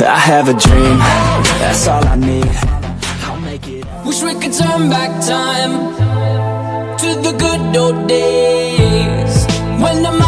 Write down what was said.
I have a dream, that's all I need. I'll make it. Wish we could turn back time to the good old days when the